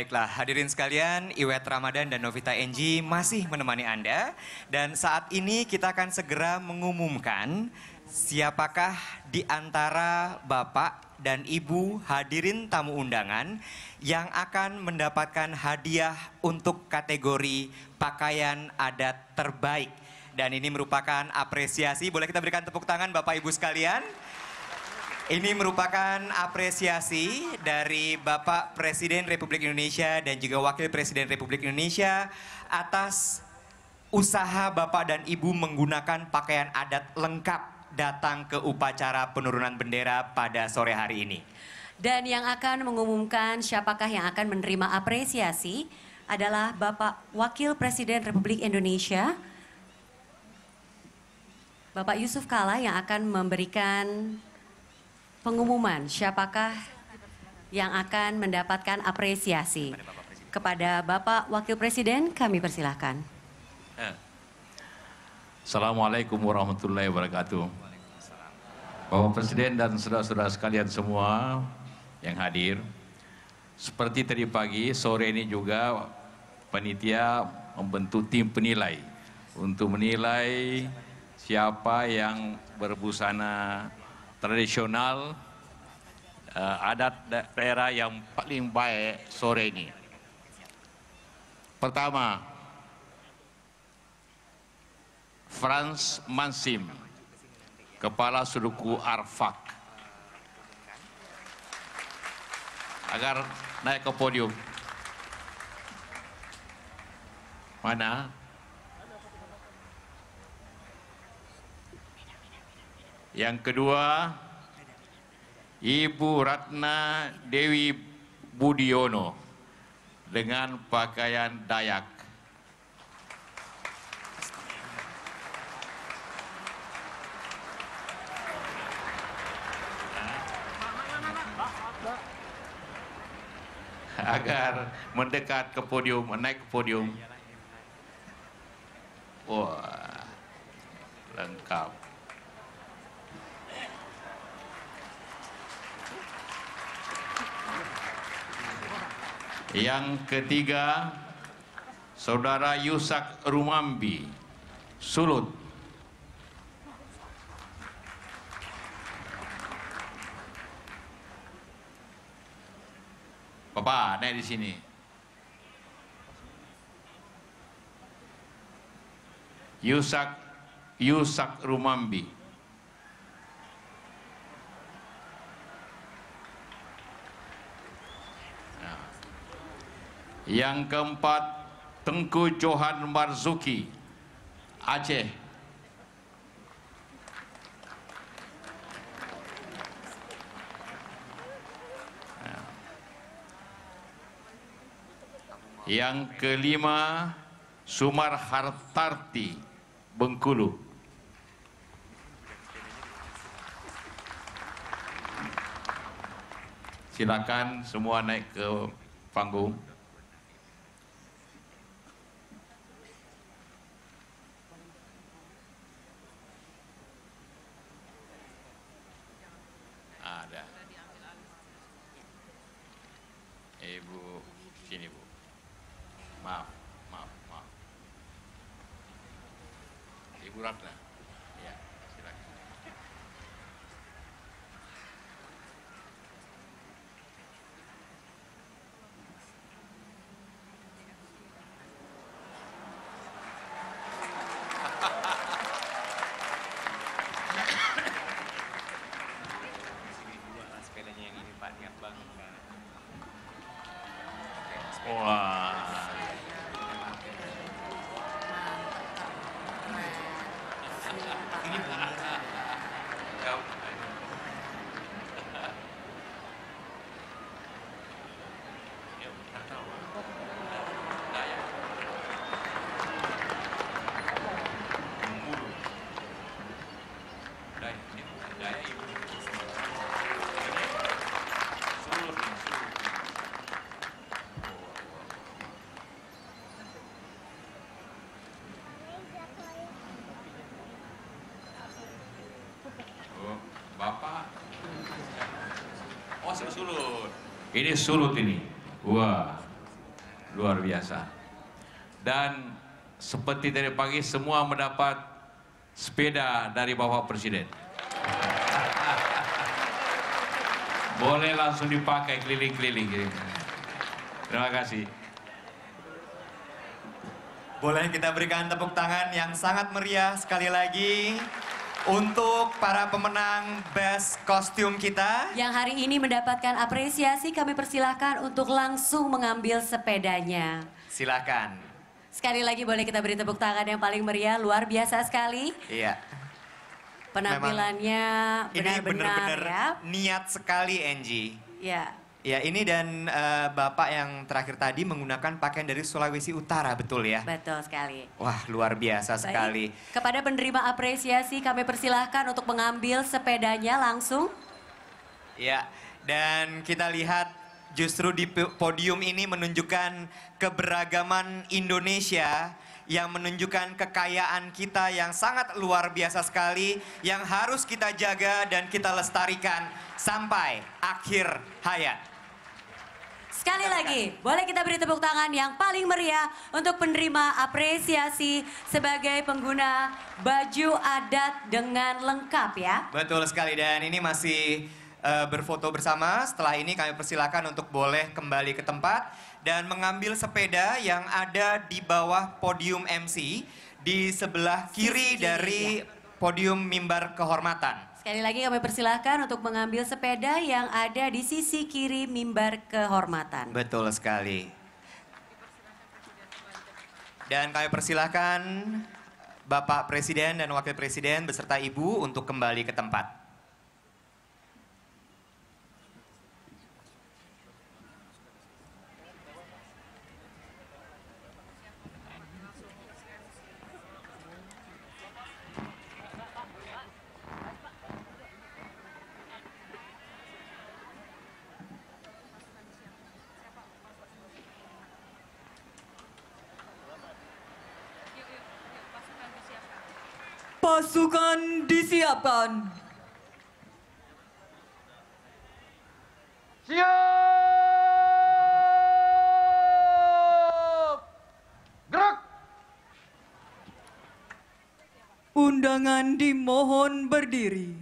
Baiklah, hadirin sekalian, Iwet Ramadan dan Novita NG masih menemani Anda. Dan saat ini kita akan segera mengumumkan siapakah di antara Bapak dan Ibu hadirin tamu undangan yang akan mendapatkan hadiah untuk kategori pakaian adat terbaik. Dan ini merupakan apresiasi, boleh kita berikan tepuk tangan Bapak Ibu sekalian. Ini merupakan apresiasi dari Bapak Presiden Republik Indonesia dan juga Wakil Presiden Republik Indonesia atas usaha Bapak dan Ibu menggunakan pakaian adat lengkap datang ke upacara penurunan bendera pada sore hari ini. Dan yang akan mengumumkan siapakah yang akan menerima apresiasi adalah Bapak Wakil Presiden Republik Indonesia, Bapak Jusuf Kalla, yang akan memberikan pengumuman siapakah yang akan mendapatkan apresiasi. Kepada Bapak Wakil Presiden kami persilahkan. Assalamualaikum warahmatullahi wabarakatuh. Bapak Presiden dan saudara-saudara sekalian semua yang hadir, seperti tadi pagi, sore ini juga panitia membentuk tim penilai untuk menilai siapa yang berbusana tradisional adat daerah yang paling baik sore ini. Pertama, Frans Mansim, Kepala Suku Arfak, agar naik ke podium. Mana? Yang kedua, Ibu Ratna Dewi Budiono dengan pakaian Dayak. Agar mendekat ke podium, naik ke podium. Wah, lengkap. Yang ketiga, Saudara Yusak Rumambi, Sulut. Papa, naik di sini. Yusak Rumambi. Yang keempat, Tengku Johan Marzuki, Aceh. Yang kelima, Sumar Hartarti, Bengkulu. Silakan semua naik ke panggung. Ini Sulut ini, wah, luar biasa. Dan seperti tadi pagi semua mendapat sepeda dari Bapak Presiden. Boleh langsung dipakai keliling-keliling. Terima kasih. Boleh kita berikan tepuk tangan yang sangat meriah sekali lagi untuk para pemenang Best Kostum kita. Yang hari ini mendapatkan apresiasi, kami persilahkan untuk langsung mengambil sepedanya. Silakan. Sekali lagi boleh kita beri tepuk tangan yang paling meriah, luar biasa sekali. Iya. Penampilannya benar-benar ya. Niat sekali, NG. Iya. Ya, ini dan Bapak yang terakhir tadi menggunakan pakaian dari Sulawesi Utara, betul ya? Betul sekali. Wah, luar biasa sekali. Kepada penerima apresiasi, kami persilahkan untuk mengambil sepedanya langsung. Ya, dan kita lihat justru di podium ini menunjukkan keberagaman Indonesia yang menunjukkan kekayaan kita yang sangat luar biasa sekali, yang harus kita jaga dan kita lestarikan sampai akhir hayat. Sekali lagi, boleh kita beri tepuk tangan yang paling meriah untuk penerima apresiasi sebagai pengguna baju adat dengan lengkap ya. Betul sekali, dan ini masih berfoto bersama. Setelah ini kami persilakan untuk boleh kembali ke tempat dan mengambil sepeda yang ada di bawah podium MC di sebelah kiri dari podium mimbar kehormatan. Sekali lagi kami persilahkan untuk mengambil sepeda yang ada di sisi kiri mimbar kehormatan. Betul sekali. Dan kami persilahkan Bapak Presiden dan Wakil Presiden beserta Ibu untuk kembali ke tempat. Pasukan disiapkan. Siap. Gerak. Undangan dimohon berdiri.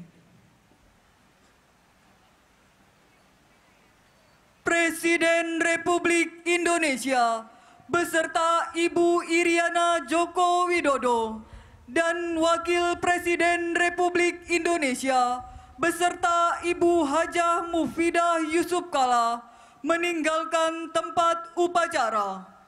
Presiden Republik Indonesia beserta Ibu Iriana Joko Widodo dan Wakil Presiden Republik Indonesia beserta Ibu Hajah Mufidah Jusuf Kalla meninggalkan tempat upacara.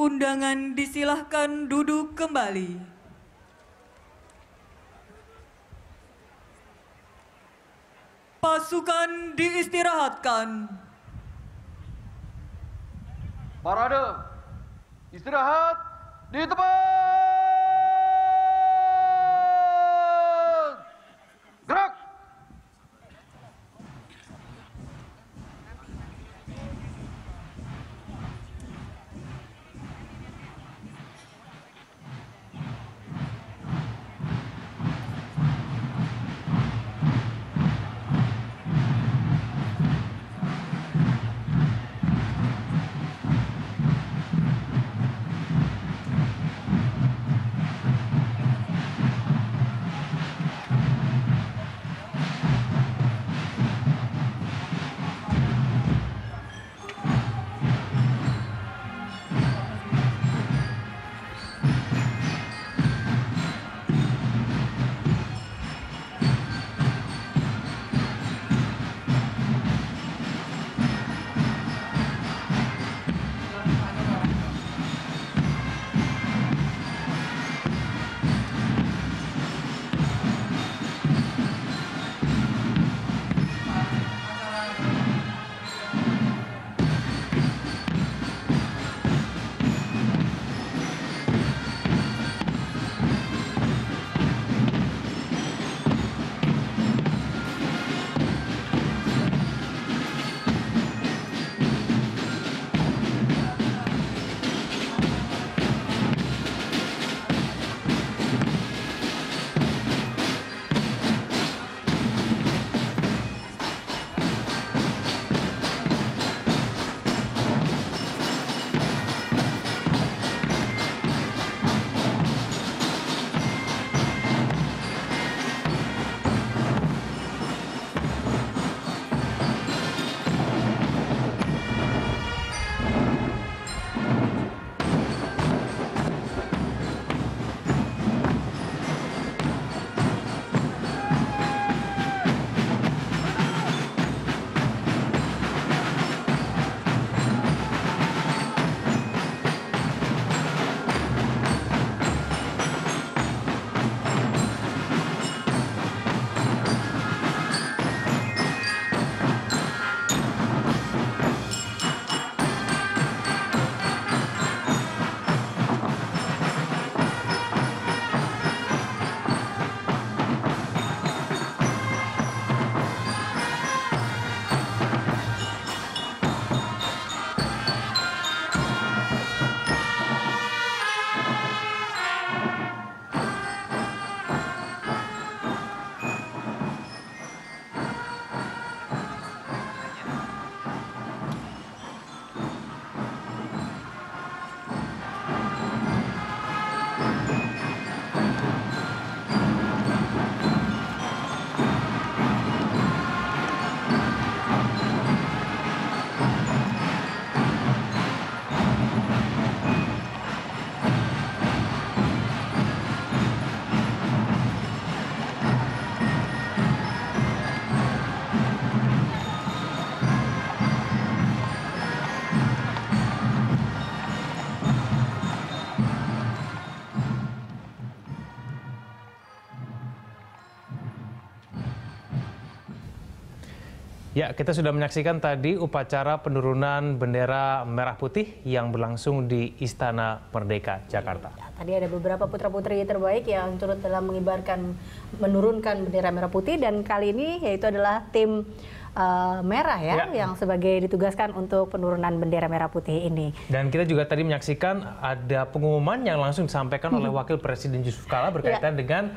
Undangan disilahkan duduk kembali. Pasukan diistirahatkan. Parade istirahat di tempat. Gerak. Ya, kita sudah menyaksikan tadi upacara penurunan bendera merah putih yang berlangsung di Istana Merdeka, Jakarta. Ya, tadi ada beberapa putra-putri terbaik yang turut dalam menurunkan bendera merah putih, dan kali ini yaitu adalah tim merah ya, yang sebagai ditugaskan untuk penurunan bendera merah putih ini. Dan kita juga tadi menyaksikan ada pengumuman yang langsung disampaikan oleh Wakil Presiden Jusuf Kalla berkaitan dengan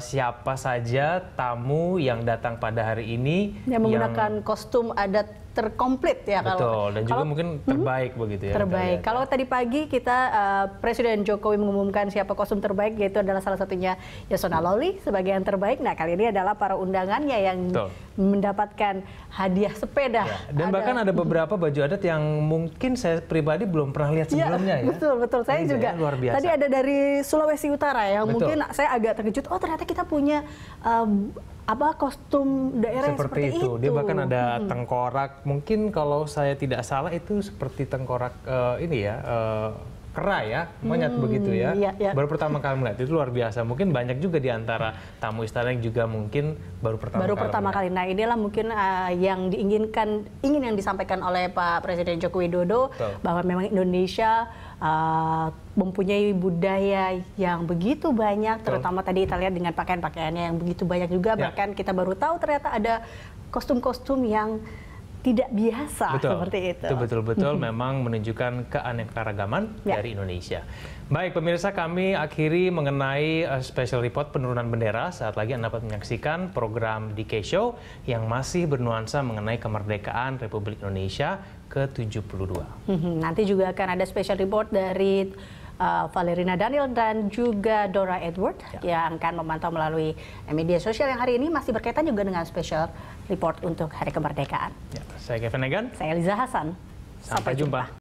siapa saja tamu yang datang pada hari ini yang menggunakan kostum adat terkomplit ya. Betul, dan juga mungkin terbaik begitu ya. Terbaik. Kalau tadi pagi kita Presiden Jokowi mengumumkan siapa kostum terbaik, yaitu adalah salah satunya Yasona Loli sebagai yang terbaik. Nah, kali ini adalah para undangannya yang mendapatkan hadiah sepeda. Ya, dan bahkan ada beberapa baju adat yang mungkin saya pribadi belum pernah lihat sebelumnya ya. Betul. Saya juga. Luar biasa. Tadi ada dari Sulawesi Utara yang mungkin saya agak terkejut. Oh, ternyata kita punya kostum daerah seperti itu. Dia bahkan ada tengkorak. Mungkin kalau saya tidak salah itu seperti tengkorak kera ya, monyet begitu ya. Baru pertama kali melihat, itu luar biasa. Mungkin banyak juga di antara tamu istana yang juga mungkin baru pertama kali. Nah, inilah mungkin yang disampaikan oleh Pak Presiden Joko Widodo, bahwa memang Indonesia mempunyai budaya yang begitu banyak, terutama tadi kita lihat dengan pakaian-pakaiannya yang begitu banyak juga, bahkan kita baru tahu ternyata ada kostum-kostum yang tidak biasa seperti itu. Itu betul-betul memang menunjukkan keanekaragaman dari Indonesia. Baik pemirsa, kami akhiri mengenai special report penurunan bendera. Saat lagi Anda dapat menyaksikan program di K-Show yang masih bernuansa mengenai kemerdekaan Republik Indonesia ke-72. Nanti juga akan ada special report dari Valerina Daniel dan juga Dora Edward yang akan memantau melalui media sosial yang hari ini masih berkaitan juga dengan special report untuk Hari Kemerdekaan. Ya, saya Kevin Egan. Saya Eliza Hasan. Sampai jumpa.